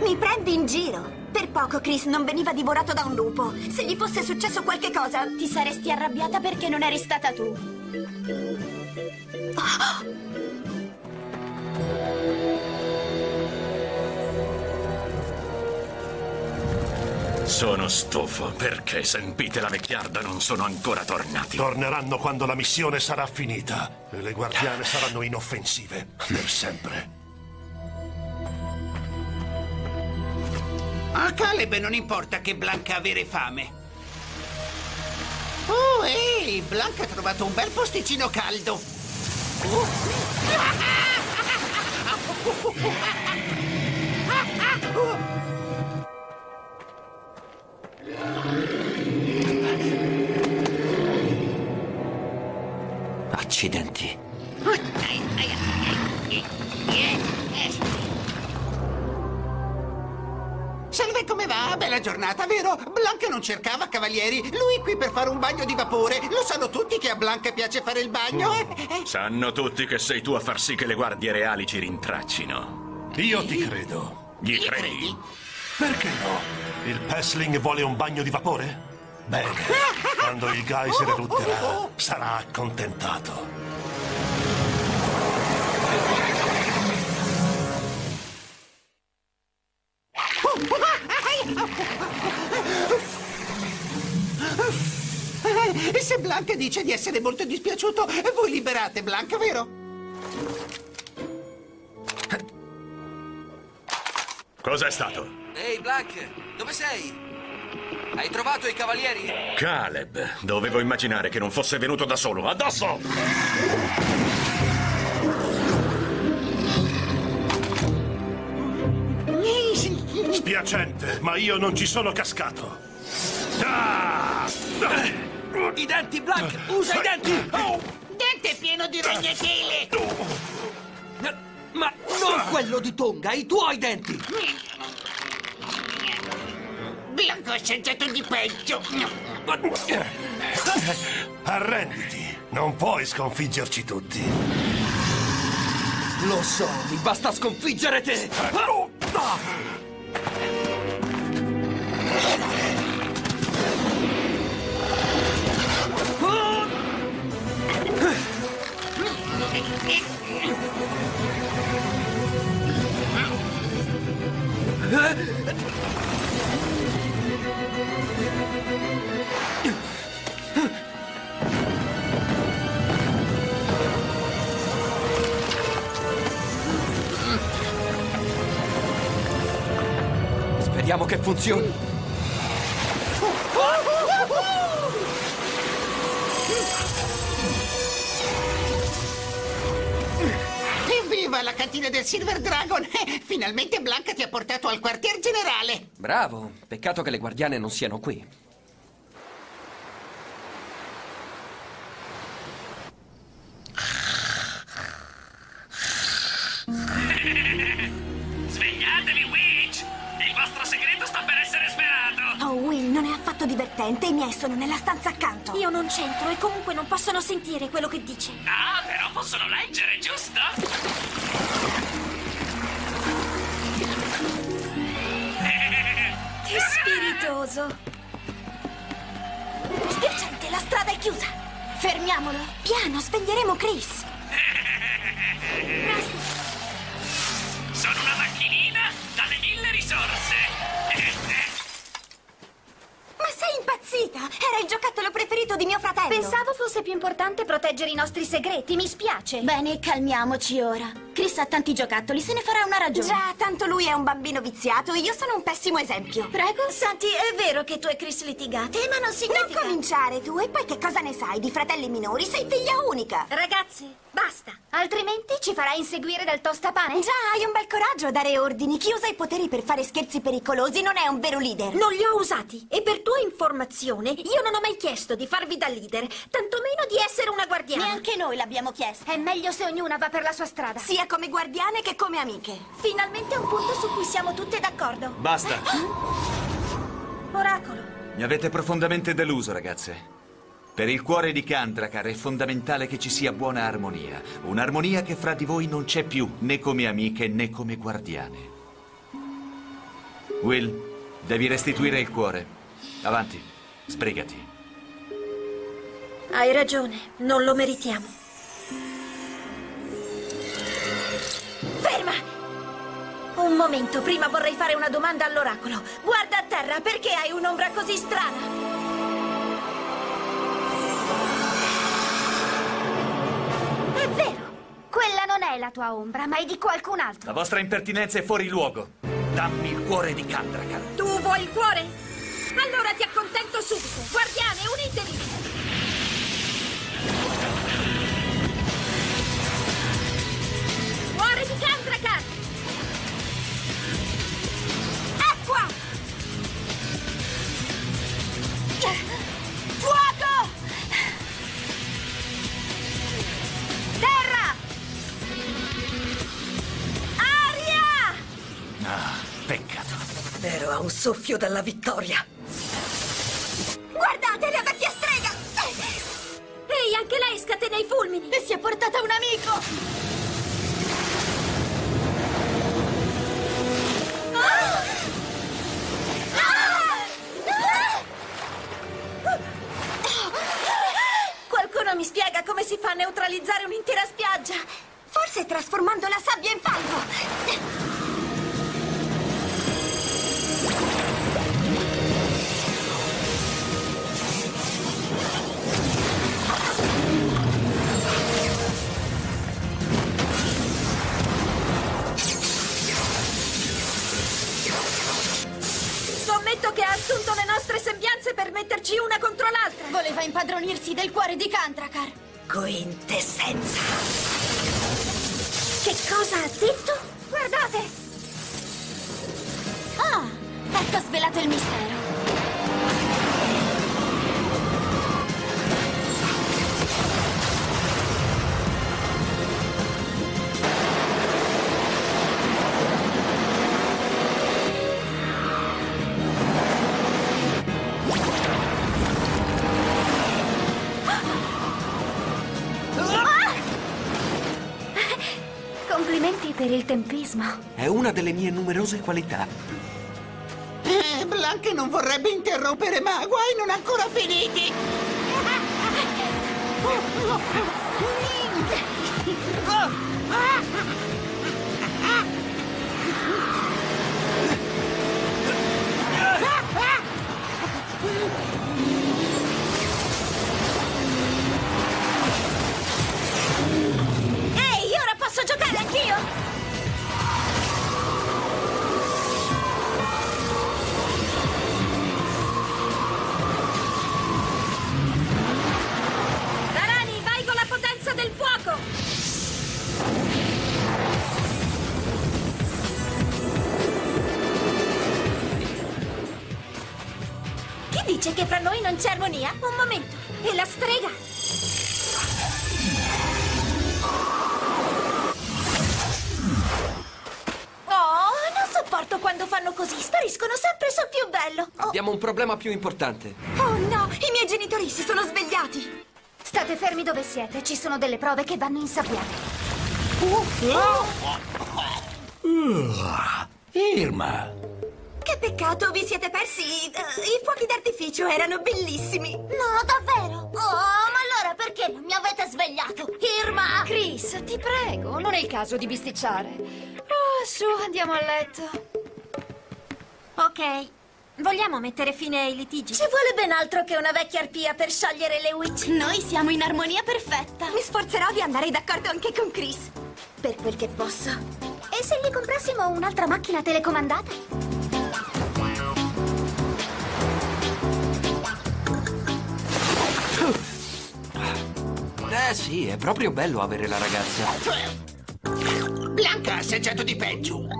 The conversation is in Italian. Mi prendi in giro. Per poco Chris non veniva divorato da un lupo. Se gli fosse successo qualche cosa, ti saresti arrabbiata perché non eri stata tu. Sono stufo. Perché Sempite e la vecchiarda non sono ancora tornati? Torneranno quando la missione sarà finita e le guardiane saranno inoffensive per sempre. A Caleb non importa che Blanca avere fame. Oh, ehi, Blanca ha trovato un bel posticino caldo. Accidenti. Salve, come va? Bella giornata, vero? Blanca non cercava cavalieri. Lui è qui per fare un bagno di vapore. Lo sanno tutti che a Blanca piace fare il bagno, eh? Sanno tutti che sei tu a far sì che le guardie reali ci rintraccino. Io ti credo. Gli credi? Perché no? Il Pessling vuole un bagno di vapore? Bene, quando il geyser erutterà, sarà accontentato. E se Blanca dice di essere molto dispiaciuto, voi liberate Blanca, vero? Cos'è stato? Ehi, Blanca, dove sei? Hai trovato i cavalieri? Caleb, dovevo immaginare che non fosse venuto da solo. Addosso! Spiacente, ma io non ci sono cascato. I denti, Blanc! Usa i denti! Oh. Dente pieno di ragnatele! Ma non quello di Tonga, i tuoi denti! Blanco ha scengiato di peggio. Arrenditi, non puoi sconfiggerci tutti. Lo so, mi basta sconfiggere te. Speriamo che funzioni. Evviva la cantina del Silver Dragon! Finalmente Blanca ti ha portato al quartier generale. Bravo, peccato che le guardiane non siano qui. Svegliatevi, Witch! Il vostro segreto sta per essere svelato! Oh, Will, non è affatto divertente. I miei sono nella stanza accanto. Io non c'entro e comunque non possono sentire quello che dice. Ah, però possono leggere, giusto? Che spiritoso! Spiacente, la strada è chiusa! Fermiamolo! Piano, sveglieremo Chris! Sono una macchinina dalle 1000 risorse! Ma sei impazzita! Era il giocattolo preferito di mio fratello! Pensavo fosse più importante proteggere i nostri segreti, mi spiace! Bene, calmiamoci ora. Chris ha tanti giocattoli, se ne farà una ragione. Già, tanto lui è un bambino viziato e io sono un pessimo esempio. Prego? Santi, è vero che tu e Chris litigate, ma non significa... Non cominciare tu, e poi che cosa ne sai di fratelli minori? Sei figlia unica! Ragazzi, basta! Altrimenti ci farai inseguire dal tostapane. Già, hai un bel coraggio a dare ordini. Chi usa i poteri per fare scherzi pericolosi non è un vero leader. Non li ho usati. E per tua informazione, io non ho mai chiesto di farvi da leader, tantomeno di essere una guardiana. Neanche noi l'abbiamo chiesto. È meglio se ognuna va per la sua strada, sia come guardiane che come amiche. Finalmente un punto su cui siamo tutte d'accordo. Basta. Oracolo. Mi avete profondamente deluso, ragazze. Per il cuore di Kandrakar è fondamentale che ci sia buona armonia. Un'armonia che fra di voi non c'è più, né come amiche né come guardiane. Will, devi restituire il cuore. Avanti, sbrigati. Hai ragione, non lo meritiamo. Ferma! Un momento, prima vorrei fare una domanda all'oracolo. Guarda a terra, perché hai un'ombra così strana? È vero, quella non è la tua ombra, ma è di qualcun altro. La vostra impertinenza è fuori luogo. Dammi il cuore di Kandrakar. Tu vuoi il cuore? Allora ti accontento subito. Guardiane, unitevi! Cuore di Kandrakar! Acqua! Fuoco! Terra! Aria! Ah, peccato. Ero a un soffio dalla vittoria. Guardate la vecchia strega! Ehi, anche lei scatena i fulmini! E si è portata un amico! Qualcuno mi spiega come si fa a neutralizzare un'intera spiaggia? Forse trasformando la sabbia in fango! Che ha assunto le nostre sembianze per metterci una contro l'altra. Voleva impadronirsi del cuore di Kandrakar. Quintessenza. Che cosa ha detto? Guardate! Ah, ecco ha svelato il mistero. Complimenti per il tempismo. È una delle mie numerose qualità. Blanche non vorrebbe interrompere, ma guai non ancora finiti. Posso giocare anch'io? Tarani, vai con la potenza del fuoco! Chi dice che fra noi non c'è armonia? Un momento, e la strega? Quando fanno così, spariscono sempre sul più bello. Oh. Abbiamo un problema più importante. Oh no, i miei genitori si sono svegliati. State fermi dove siete, ci sono delle prove che vanno insabbiate. Irma! Che peccato, vi siete persi. I fuochi d'artificio erano bellissimi. No, davvero? Oh, ma allora perché non mi avete svegliato? Irma! Chris, ti prego, non è il caso di bisticciare. Oh, su, andiamo a letto. Ok, vogliamo mettere fine ai litigi? Ci vuole ben altro che una vecchia arpia per sciogliere le witch. Noi siamo in armonia perfetta. Mi sforzerò di andare d'accordo anche con Chris, per quel che posso. E se gli comprassimo un'altra macchina telecomandata? Eh sì, è proprio bello avere la ragazza. Blanca, sei certo di peggio.